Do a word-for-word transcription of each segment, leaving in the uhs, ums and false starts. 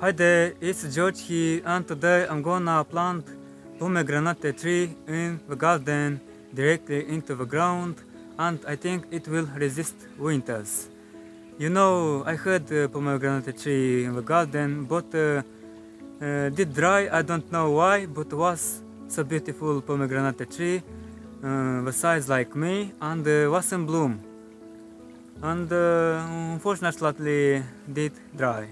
Hi there, it's George here, and today I'm gonna plant pomegranate tree in the garden directly into the ground, and I think it will resist winters. You know, I had a pomegranate tree in the garden, but uh, uh, did dry, I don't know why, but it was so beautiful pomegranate tree, uh, the size like me, and uh, was in bloom, and uh, unfortunately did dry.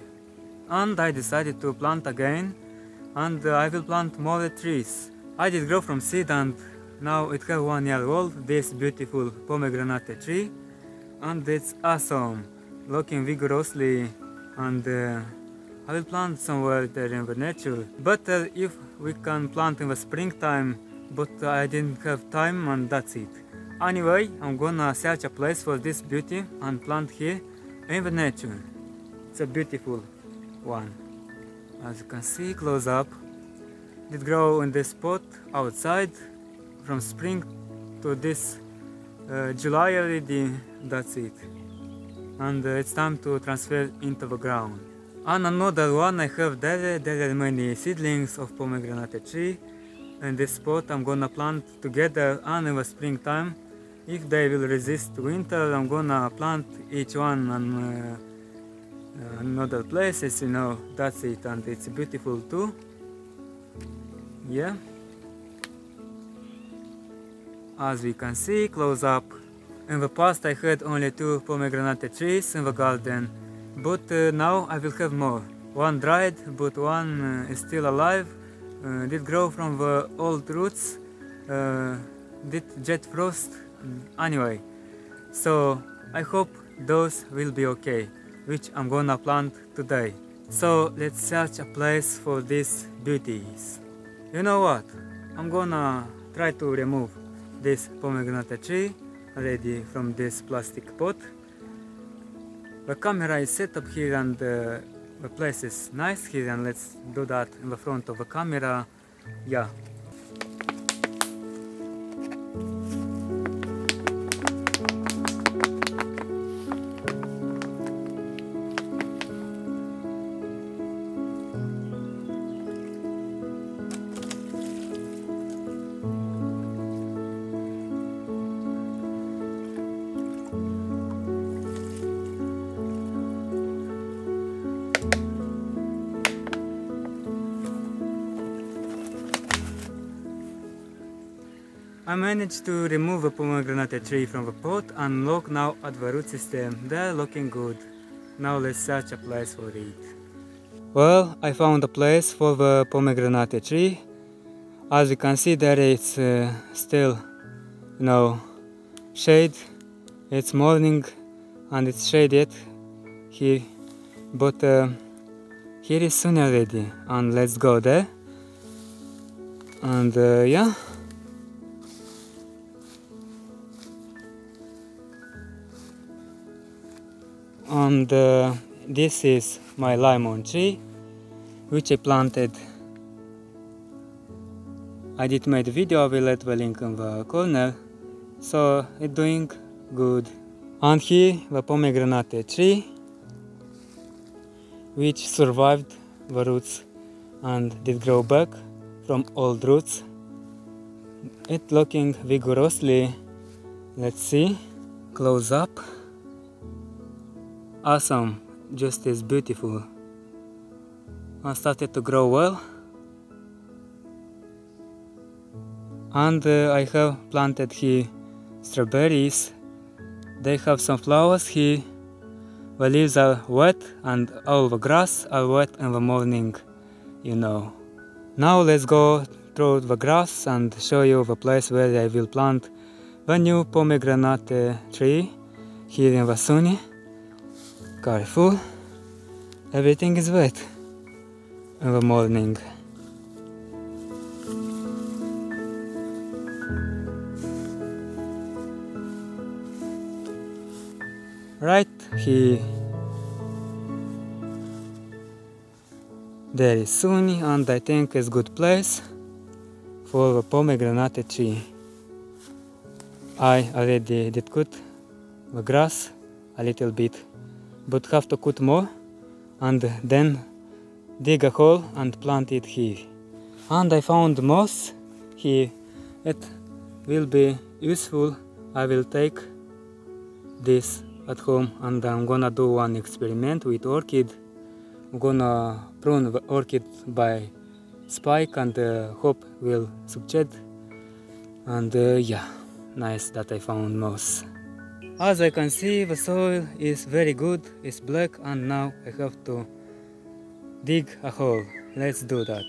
And I decided to plant again, and uh, I will plant more trees. I did grow from seed, and now it has one year old, this beautiful pomegranate tree, and it's awesome, looking vigorously, and uh, I will plant somewhere there in the nature. Better if we can plant in the springtime, but I didn't have time, and that's it. Anyway, I'm gonna search a place for this beauty and plant here in the nature. It's a beautiful one. As you can see close up, did grow in this spot outside from spring to this uh, July already, that's it, and uh, it's time to transfer into the ground. And another one I have there, there are many seedlings of pomegranate tree in this spot. I'm gonna plant together, and in the springtime, if they will resist winter, I'm gonna plant each one and uh, Uh, in other places, you know, that's it, and it's beautiful too. Yeah. As we can see close up, in the past I had only two pomegranate trees in the garden, but uh, now I will have more. One dried, but one uh, is still alive, uh, did grow from the old roots, uh, did jet frost, anyway. So I hope those will be okay, which I'm gonna plant today. So let's search a place for these beauties. You know what? I'm gonna try to remove this pomegranate tree already from this plastic pot. The camera is set up here, and uh, the place is nice here, and let's do that in the front of the camera. Yeah. I managed to remove a pomegranate tree from the pot and look now at the root system. They're looking good. Now let's search a place for it. Well, I found a place for the pomegranate tree. As you can see there, it's uh, still, you know, shade. It's morning and it's shaded here. But uh, here is sun already, and let's go there. And uh, yeah. And uh, this is my lemon tree, which I planted. I did made a video, I will let the link in the corner. So it's doing good. And here the pomegranate tree, which survived the roots and did grow back from old roots. It's looking vigorously. Let's see close up. Awesome, just is beautiful. I started to grow well, and uh, I have planted here strawberries. They have some flowers here. The leaves are wet, and all the grass are wet in the morning, you know. Now let's go through the grass and show you the place where I will plant the new pomegranate tree here in Vasuni. Careful, everything is wet in the morning. Right here, there is Vasuni, and I think it's a good place for the pomegranate tree. I already did cut the grass a little bit, but have to cut more, and then dig a hole and plant it here. And I found moss here. It will be useful. I will take this at home and I'm gonna do one experiment with orchid. I'm gonna prune the orchid by spike and uh, hope will succeed. And uh, yeah, nice that I found moss. As I can see, the soil is very good, it's black, and now I have to dig a hole. Let's do that.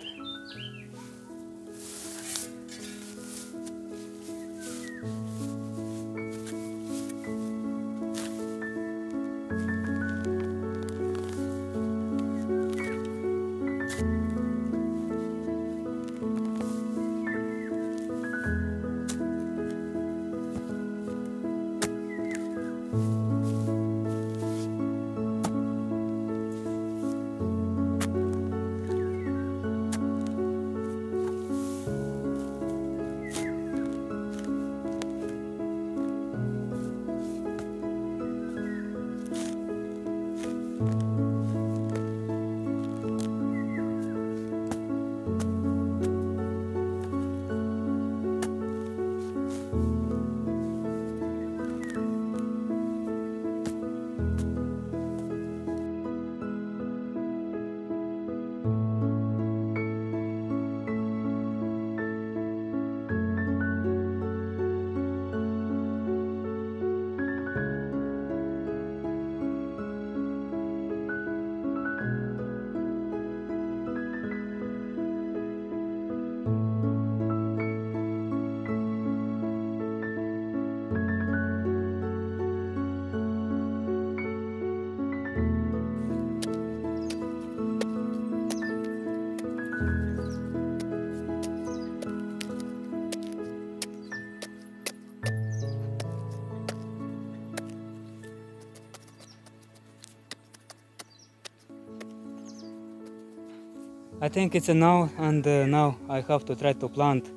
I think it's a now, and uh, now I have to try to plant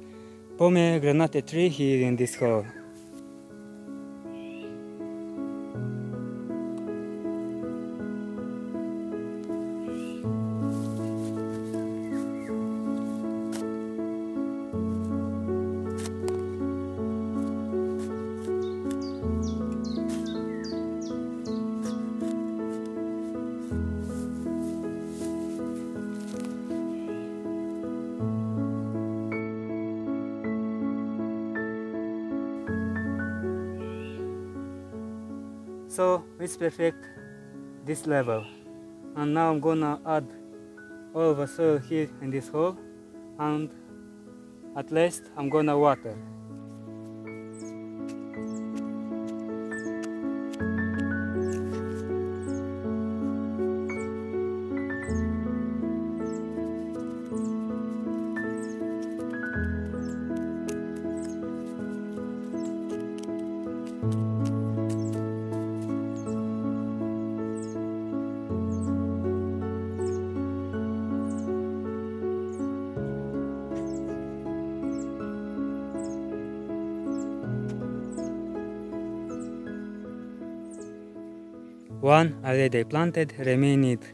pomegranate tree here in this hole. So it's perfect this level, and now I'm gonna add all the soil here in this hole, and at least I'm gonna water. One already planted, remained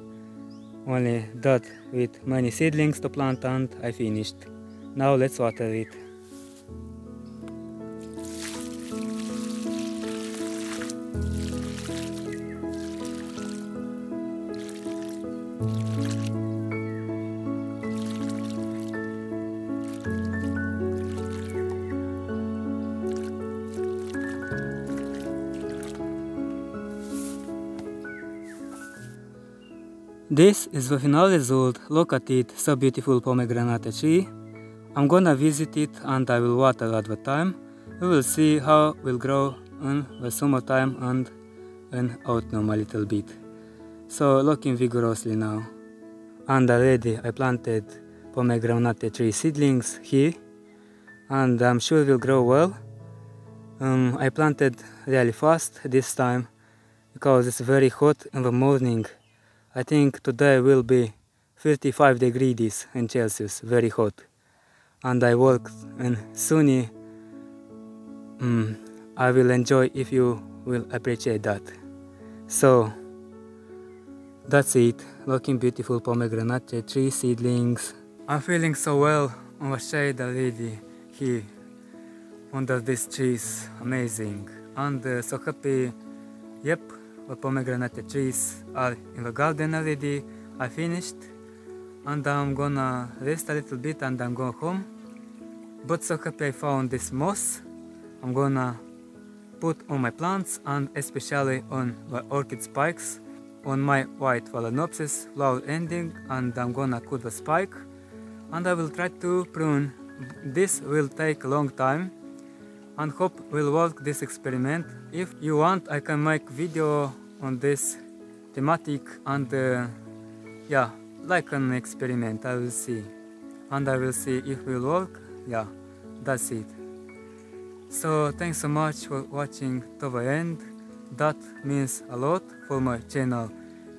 only that with many seedlings to plant, and I finished. Now let's water it. This is the final result. Look at it, so beautiful pomegranate tree. I'm gonna visit it and I will water at the time. We will see how it will grow in the summertime and in autumn a little bit. So looking vigorously now. And already I planted pomegranate tree seedlings here, and I'm sure it will grow well. Um, I planted really fast this time because it's very hot in the morning. I think today will be thirty-five degrees in Celsius, very hot. And I work in sunny. Mm, I will enjoy if you will appreciate that. So, That's it, looking beautiful pomegranate tree seedlings. I'm feeling so well on the shade lady here under these trees, amazing. And uh, so happy, yep, the pomegranate trees are in the garden already. I finished and I'm gonna rest a little bit and I'm going home. But so happy I found this moss. I'm gonna put on my plants and especially on the orchid spikes on my white Phalaenopsis flower ending, and I'm gonna cut the spike and I will try to prune. This will take a long time and hope will work this experiment. If you want I can make video on this thematic and uh, yeah, like an experiment, I will see. And I will see if it will work. Yeah, that's it. So thanks so much for watching to the end. That means a lot for my channel.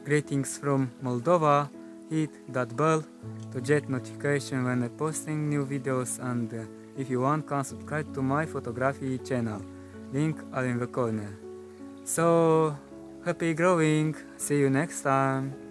Greetings from Moldova. Hit that bell to get notification when I'm posting new videos, and uh, if you want can subscribe to my photography channel. Link are in the corner. So happy growing. See you next time.